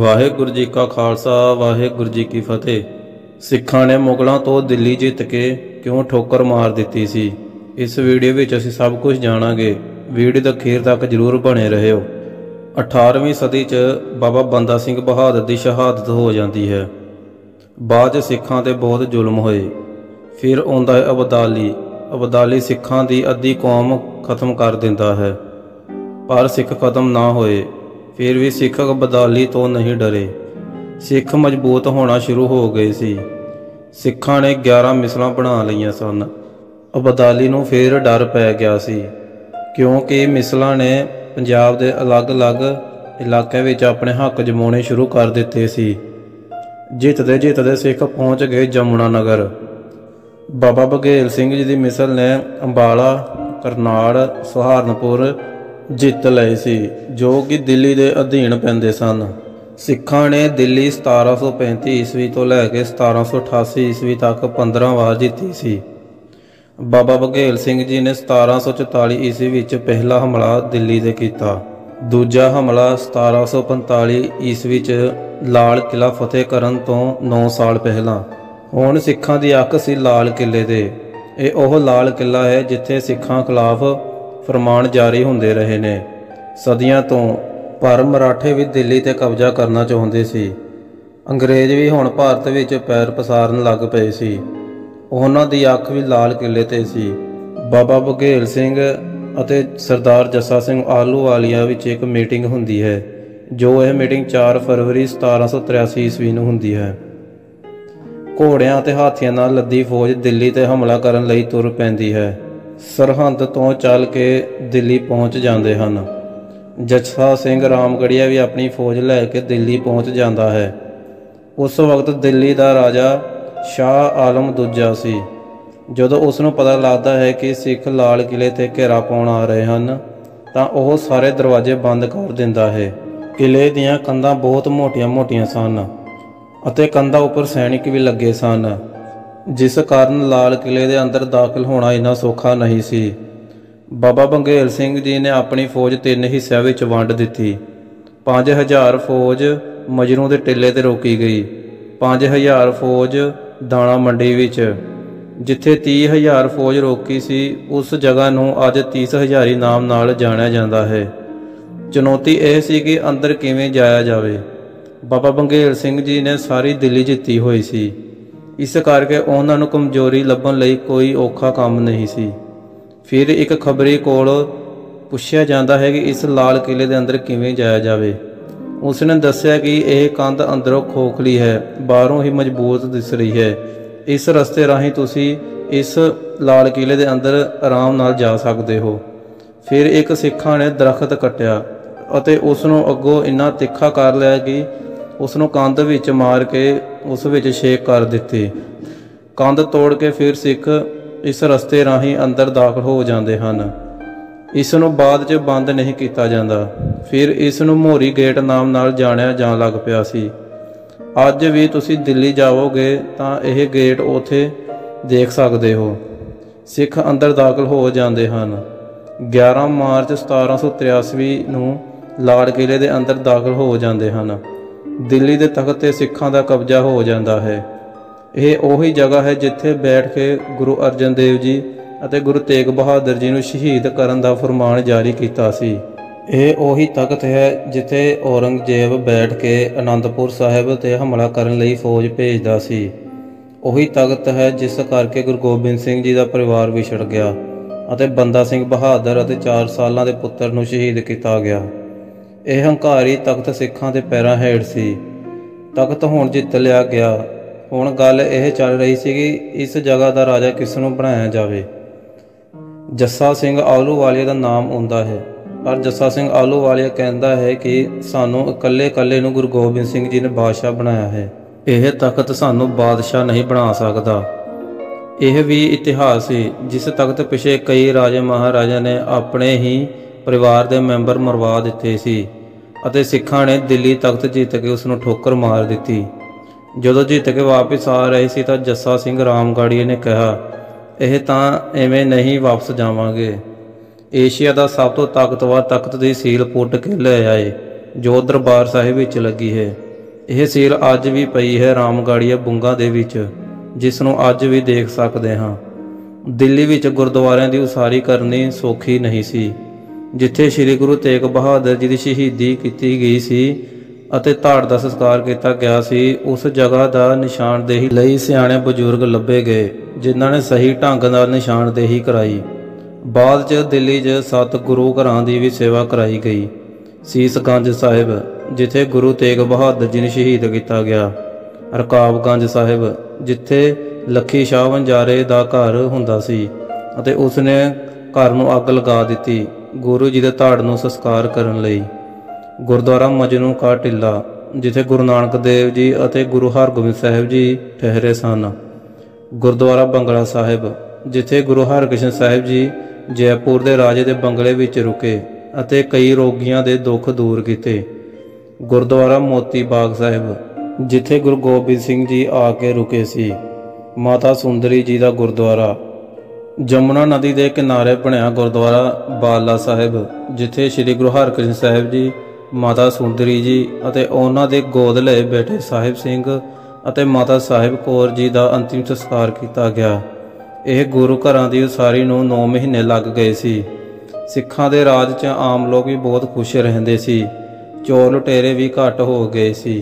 ਵਾਹਿਗੁਰੂ जी का खालसा वाहेगुरु जी की फतेह। सिखा ने मुगलों तो दिल्ली जित के क्यों ठोकर मार दी सी, इस वीडियो में असीं सब कुछ जाणांगे। वीडियो का अखीर तक जरूर बने रहिओ। 18वीं सदी च बाबा बंदा सिंह बहादुर की शहादत हो जाती है। बाद सिखा ते बहुत जुल्म होए। फिर आउंदा है अबदाली सिखा की अद्धी कौम खत्म कर दिंदा है, पर सिख खत्म ना होए। फिर भी सिख अबदाली तो नहीं डरे, सिख मजबूत होना शुरू हो गए सी। सिखा ने 11 मिसल बना लिया सन। अबदाली नूं फिर डर पै गया सी, क्योंकि मिसल ने पंजाब के अलग अलग इलाकों में अपने हक जमाने शुरू कर दिते सी। जितते सिख पहुँच गए यमुना नगर। बाबा बघेल सिंह जी की मिसल ने अंबाला, करनाल, सहारनपुर जित लए सी, जो कि दिल्ली के अधीन पैंदे सन। सिखा ने दिल्ली 1735 ईस्वी तो लैके 1788 ईस्वी तक 15 वार जीती सी। बाबा बघेल सिंह जी ने 1744 ईस्वी विच पहला हमला दिल्ली से किया। दूजा हमला 1745 ईस्वी च लाल किला फतेह करन तो 9 साल पहला। हुण सिखा की अख सी लाल किले दे। यह ओह लाल किला है जिथे सिखा खिलाफ फरमान जारी होंदे रहे ने सदियां तो। पर मराठे भी दिल्ली ते कब्जा करना चाहुंदे सी। अंग्रेज भी हुण भारत विच पैर पसारन लग पए सी। उहनां दी अख भी लाल किले ते सी। बाबा बघेल सिंह अते सरदार जस्सा सिंह आहलूवालिया विच एक मीटिंग हुंदी है, जो यह मीटिंग 4 फरवरी 1783 ईस्वी नूं हुंदी है। घोड़ियां ते हाथियां नाल लद्दी फौज दिल्ली ते हमला करन लई तुर पैंदी है। सरहद तो चल के दिल्ली पहुँच जाते हैं। जस्सा सिंह रामगढ़िया भी अपनी फौज लैके दिल्ली पहुँच जाता है। उस वक्त दिल्ली का राजा शाह आलम दूजा सी। जदों उसनूं पता लगता है कि सिख लाल किले ते घेरा पाउण आ रहे हैं, तो वह सारे दरवाजे बंद कर दिंदा है। किले दीआं कंधां बहुत मोटिया मोटिया सन अते कंधां उपर सैनिक भी लगे सन, जिस कारण लाल किले के अंदर दाखिल होना इन्ना सौखा नहीं सी। बाबा बघेल सिंह जी ने अपनी फौज 3 हिस्सों में वंड दी। 5000 फौज मजनू के टिले ते रोकी गई। 5000 फौज दाणा मंडी विच। जिथे 30000 फौज रोकी सी, उस जगह नूं अज 30 हज़ारी नाम नाल जाणिया जांदा है। चुनौती यह सी कि अंदर किवें जाया जावे। बाबा बघेल सिंह जी ने सारी दिल्ली जीती होई सी, इस करके उन्होंने कमजोरी लभण लई कोई औखा काम नहीं सी। फिर एक खबरी कोल पुछया जाता है कि इस लाल किले के अंदर किवें जाया जाए। उसने दस्या कि यह कंध अंदरों खोखली है, बाहरों ही मजबूत दिस रही है। इस रस्ते राही तुसी इस लाल किले के अंदर आराम नाल जा सकते हो। फिर एक सिखा ने दरखत कट्टिया और उसनों अगों इन्ना तिखा कर लिया कि उसनों कंध विच मार के उस विच छेक कर दिती। कंध तोड़ के फिर सिख इस रस्ते राही अंदर दाखिल हो जाते हैं। इसनों बाद च बंद नहीं किया जाता। फिर इसनों मोरी गेट नाम नाल जानिया जाण लग पिया सी। अज भी तुसी दिल्ली जाओगे तो यह गेट उथे देख सकते हो। सिख अंदर दाखिल हो जाते हैं। 11 मार्च 1783 नूं लाल किले के अंदर दाखिल हो जाते हैं। दिल्ली के तख्त से सिखों का कब्जा हो जाता है। यह वही जगह है जिथे बैठ के गुरु अर्जन देव जी और गुरु तेग बहादुर जी ने शहीद करने का फरमान जारी किया सी। यह वही तख्त है जिथे औरंगजेब बैठ के आनंदपुर साहब ते हमला करने लई फौज भेजदा सी। वही तख्त है जिस करके गुरु गोबिंद सिंह जी का परिवार विछड़ गया और बंदा सिंह बहादुर और 4 साल के पुत्र नूं शहीद किया गया। यह हंकारी तख्त सिखों के पैरों हेठ सी। तख्त हुण जित लिया गया। हुण गल यह चल रही सी कि इस जगह का राजा किसनों बनाया जाए। जस्सा सिंह आहलूवालिया का नाम आंदा है, पर जस्सा सिंह आहलूवालिया कहता है कि सानू इकल्ले इकल्ले नूं गुरु गोबिंद सिंह जी ने बादशाह बनाया है। यह तख्त सानू बादशाह नहीं बना सकता। यह भी इतिहास है जिस तख्त पिछे कई राजे महाराजा ने अपने ही परिवार के मैंबर मरवा दिते सी। अते सिखा ने दिल्ली तख्त जीत के उसनूं ठोकर मार दी। जदों जीत के वापस आ रहे सी तो जस्सा सिंह रामगढ़िया ने कहा, यह तां एवें नहीं वापस जावांगे। एशिया का सब तो ताकतवर तख्त की सील पुट के ले आए। जो दरबार साहिब विच लगी है। यह सील अज भी पई है रामगढ़िया बुंगा दे विच, जिसनों अज भी देख सकते हाँ। दिल्ली विच गुरुद्वारों की उसारी करनी सौखी नहीं सी। जिथे श्री गुरु तेग बहादुर जी की शहीदी की गई सी अते धाड़ का संस्कार किया गया सी, उस जगह का निशानदेही लई सियाणे बजुर्ग लभे गए जिन्हां ने सही ढंग नाल निशानदेही कराई। बाद च दिल्ली च 7 गुरु घरां की भी सेवा कराई गई। सीसगंज साहिब जिथे गुरु तेग बहादुर जी ने शहीद किया गया। रकाबगंज साहिब जिथे लखी शाह वंजारे का घर हुंदा सी अते उसने घर नूं अग लगा दी गुरु जी के धाड़ नूं संस्कार करन लई। गुरुद्वारा मजनू का टिला जिथे गुरु नानक देव जी और गुरु हरगोबिंद साहब जी ठहरे सन। गुरुद्वारा बंगला साहिब जिथे गुरु हरकृष्ण साहब जी जयपुर के राजे के बंगले विच रुके अते कई रोगियों के दुख दूर किए। गुरुद्वारा मोती बाग साहिब जिथे गुरु गोबिंद सिंह जी आके रुके सी। माता सुंदरी जी का गुरुद्वारा यमुना नदी के किनारे बनिया गुरुद्वारा बाला साहिब जिथे श्री गुरु हरकृष्ण साहब जी माता सुंदरी जी अते उन्हां दे गोद लए बैठे साहिब सिंह अते माता साहिब कौर जी का अंतिम संस्कार किया गया। यह गुरु घरां की उसारी नूं 9 महीने लग गए सी। सिखां दे राज च आम लोग भी बहुत खुश रहंदे सी, चोर लुटेरे भी घट हो गए सी।